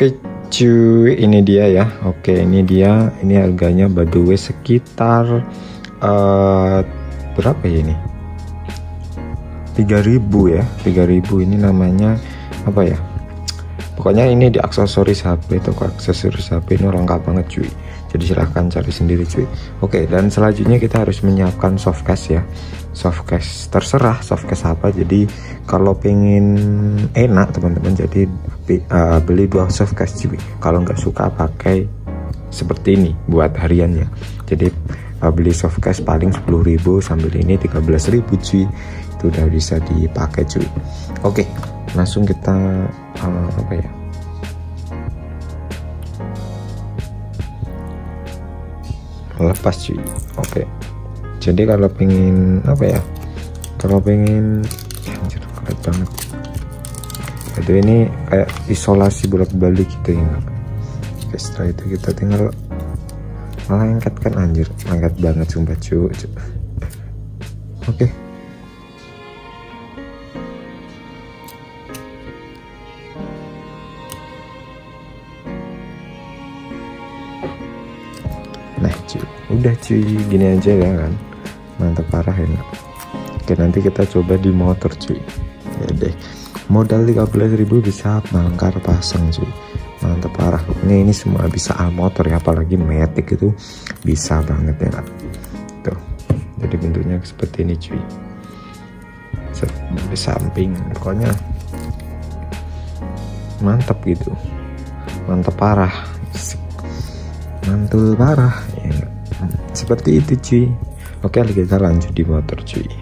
Oke cuy, ini dia ya. Oke ini dia, ini harganya by the way sekitar berapa ya ini, 3000 ya, 3000. Ini namanya apa ya, pokoknya ini di aksesoris HP, toko aksesoris HP ini lengkap banget cuy, jadi silahkan cari sendiri cuy. Oke, dan selanjutnya kita harus menyiapkan soft case ya, soft case terserah soft case apa, jadi kalau pengen enak teman-teman jadi beli dua soft case cuy, kalau nggak suka pakai seperti ini buat hariannya, jadi beli soft case paling 10.000 sambil ini 13.000 cuy, itu udah bisa dipakai cuy. Oke, langsung kita apa ya, lepas cuy. Oke, jadi kalau pengen apa ya, kalau pengen anjir keren banget itu, ini kayak isolasi bolak-balik gitu ya. Oke, setelah itu kita tinggal lengket kan, anjir lengket banget sumpah cuy. Oke, nah cuy, udah cuy, gini aja ya kan, mantap parah enak. Oke, nanti kita coba di motor cuy ya deh, modal 13.000 bisa bangkar pasang cuy, mantap parah. Ini semua bisa al motor ya, apalagi Matic itu bisa banget ya kan. Tuh, jadi bentuknya seperti ini cuy, di samping pokoknya mantap gitu, mantap parah, mantul parah ya, seperti itu cuy. Oke, kita lanjut di motor cuy.